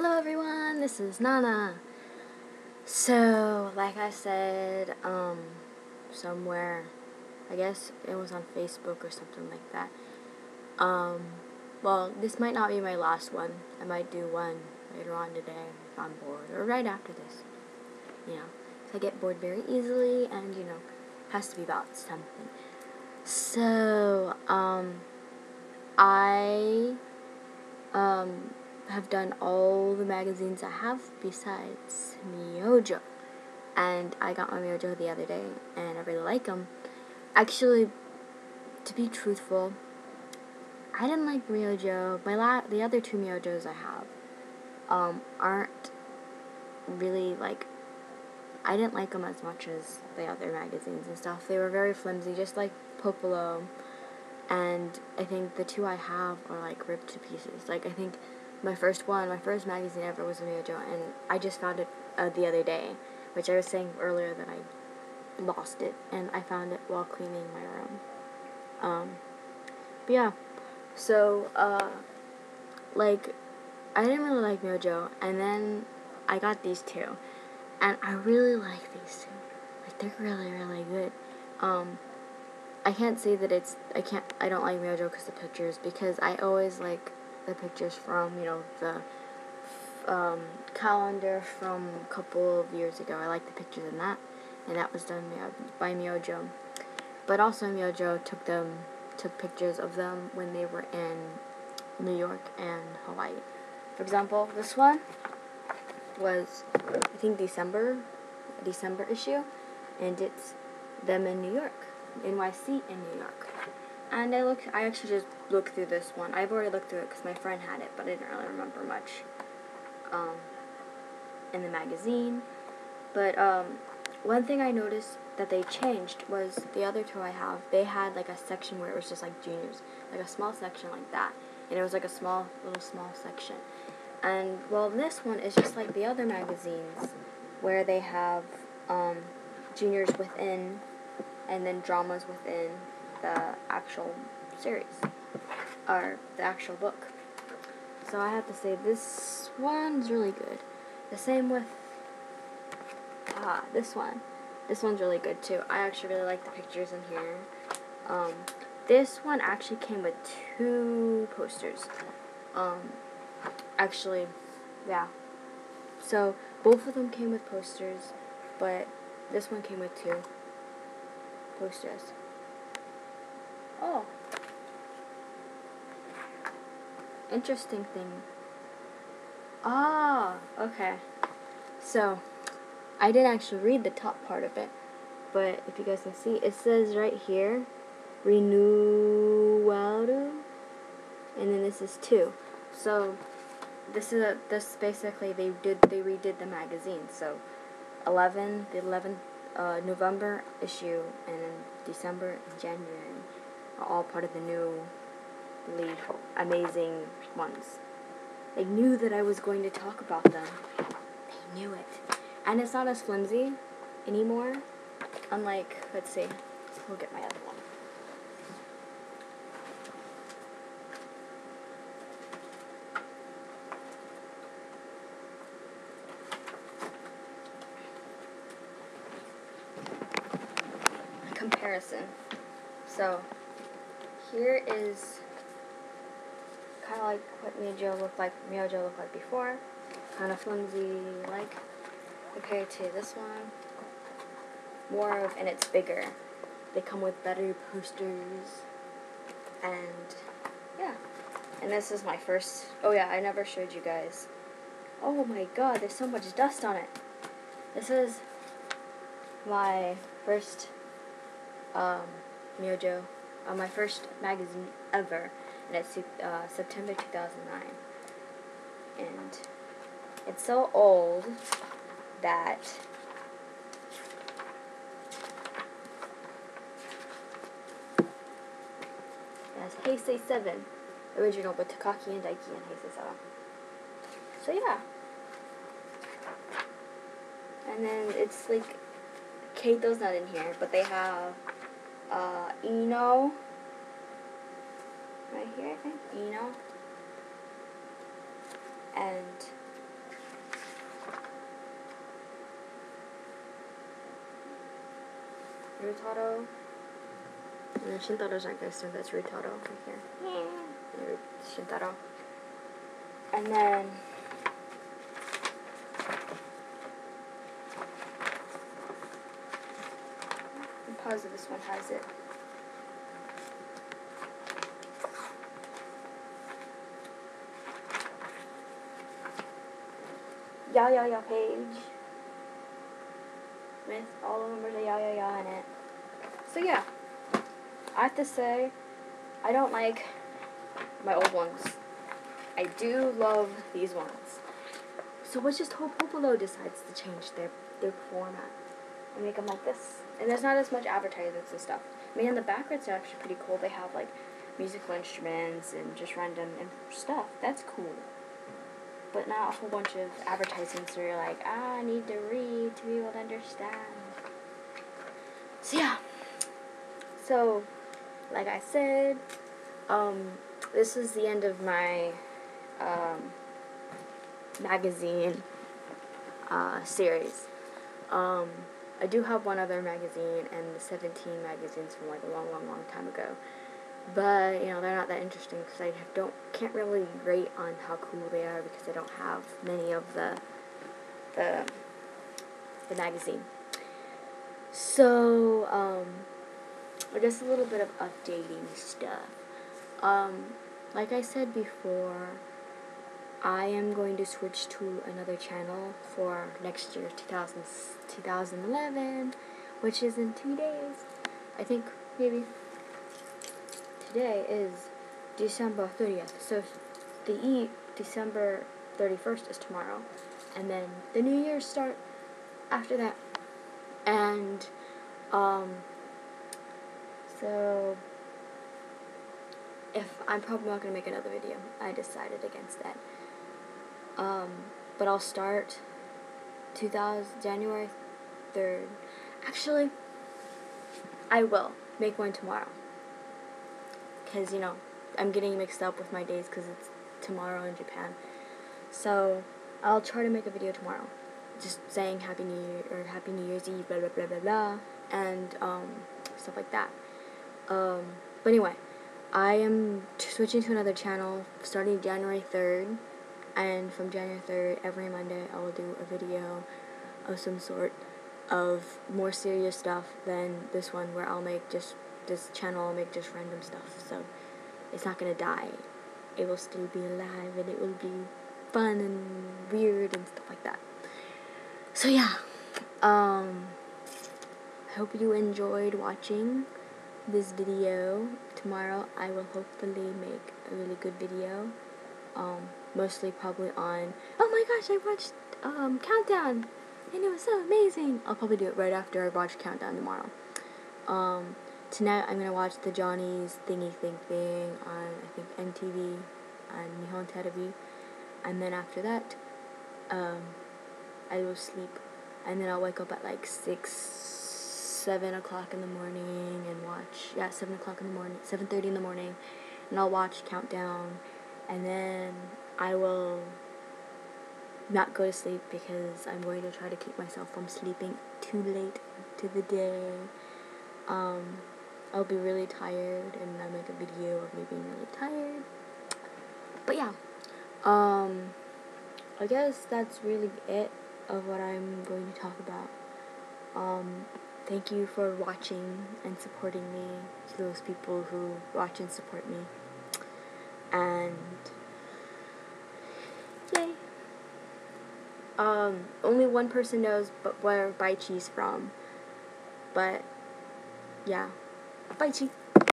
Hello everyone, this is Nana. So, like I said, somewhere, I guess it was on Facebook or something like that. Well, this might not be my last one. I might do one later on today if I'm bored, or right after this. You know, so I get bored very easily, and you know, it has to be about something. So, I have done all the magazines I have besides Myojo, and I got my Myojo the other day, and I really like them. Actually, to be truthful, I didn't like Myojo. The other two Myojos I have aren't really like, I didn't like them as much as the other magazines and stuff. They were very flimsy, just like Popolo, and I think the two I have are like ripped to pieces. Like, I think my first magazine ever was a Myojo, and I just found it the other day, which I was saying earlier that I lost it, and I found it while cleaning my room. But yeah, so, like, I didn't really like Myojo, and then I got these two, and I really like these two. Like, they're really, really good. I can't say that I don't like Myojo because the pictures, because I always like the pictures from, you know, the calendar from a couple of years ago. I like the pictures in that, and that was done by Myojo. But also Myojo took pictures of them when they were in New York and Hawaii. For example, this one was, I think, December issue, and it's them in New York, NYC in New York. And I actually just looked through this one. I've already looked through it because my friend had it, but I didn't really remember much in the magazine. But one thing I noticed that they changed was the other two I have, they had like a section where it was just like juniors, like a small section like that. And it was like a small section. And well, this one is just like the other magazines where they have juniors within and then dramas within the actual series or the actual book. So I have to say this one's really good. The same with this one. This one's really good too. I actually really like the pictures in here. This one actually came with two posters. Actually, yeah. So both of them came with posters, but this one came with two posters. Oh, interesting thing. Ah, okay. So, I didn't actually read the top part of it, but if you guys can see, it says right here, Renewado, and then this is two. So, this basically they redid the magazine. So, the 11th November issue, and then December and January are all part of the newly amazing ones. They knew that I was going to talk about them. They knew it. And it's not as flimsy anymore. Unlike, let's see, we'll get my other one. A comparison. So, here is kind of like what Myojo looked like before, kind of flimsy like, compared to this one, more of, and it's bigger. They come with better posters, and yeah. And this is my first, oh yeah, I never showed you guys. Oh my god, there's so much dust on it. This is my first Myojo. My first magazine ever, and it's September 2009, and it's so old that that's Heisei 7 original, but Takaki and Daiki and Heisei 7. So yeah, and then it's like Keito's not in here, but they have Ino, right here, I think, Ino, and Ruitaro. No, Shintaro's not ghost, so that's Ruitaro right here. Yeah. Shintaro. And then I'm positive this one has it. Yao Yao Yao page with all the numbers of Yao Yao Yao in it. So yeah, I have to say I don't like my old ones. I do love these ones. So let's just hope Popolo decides to change their format and make them like this. And there's not as much advertisements and stuff. I mean, in the back it's actually pretty cool. They have like musical instruments and just random stuff. That's cool. But not a whole bunch of advertisements where you're like, I need to read to be able to understand. So yeah. So, like I said, this is the end of my magazine series. I do have one other magazine and the 17 magazines from like a long, long, long time ago. But, you know, they're not that interesting because I can't really rate on how cool they are because I don't have many of the magazine. So, just a little bit of updating stuff. Like I said before, I am going to switch to another channel for next year, 2011, which is in 2 days. I think maybe today is December 30th, so the December 31st is tomorrow, and then the New Year's start after that, and, so, if I'm probably not going to make another video, I decided against that, but I'll start January 3rd, actually, I will make one tomorrow. Because, you know, I'm getting mixed up with my days because it's tomorrow in Japan. So, I'll try to make a video tomorrow. Just saying Happy New Year or Happy New Year's Eve, blah, blah, blah, blah, blah. And, stuff like that. But anyway, I am switching to another channel starting January 3rd. And from January 3rd, every Monday, I will do a video of some sort of more serious stuff than this one where I'll make just... this channel will make just random stuff, so it's not gonna die. It will still be alive, and it will be fun and weird and stuff like that. So yeah, I hope you enjoyed watching this video. Tomorrow I will hopefully make a really good video, mostly probably on, oh my gosh, I watched Countdown, and it was so amazing. I'll probably do it right after I watch Countdown tomorrow. Tonight I'm going to watch the Johnny's thingy thing thing on, I think, MTV and Nihon Terebi. And then after that, I will sleep. And then I'll wake up at like 7 o'clock in the morning and watch, 7 o'clock in the morning, 7:30 in the morning. And I'll watch Countdown. And then I will not go to sleep because I'm going to try to keep myself from sleeping too late into the day. I'll be really tired, and I'll make a video of me being really tired, but yeah, I guess that's really it of what I'm going to talk about. Thank you for watching and supporting me, to those people who watch and support me, and yay. Only one person knows where Bai Chi's from, but yeah. Bai Chi.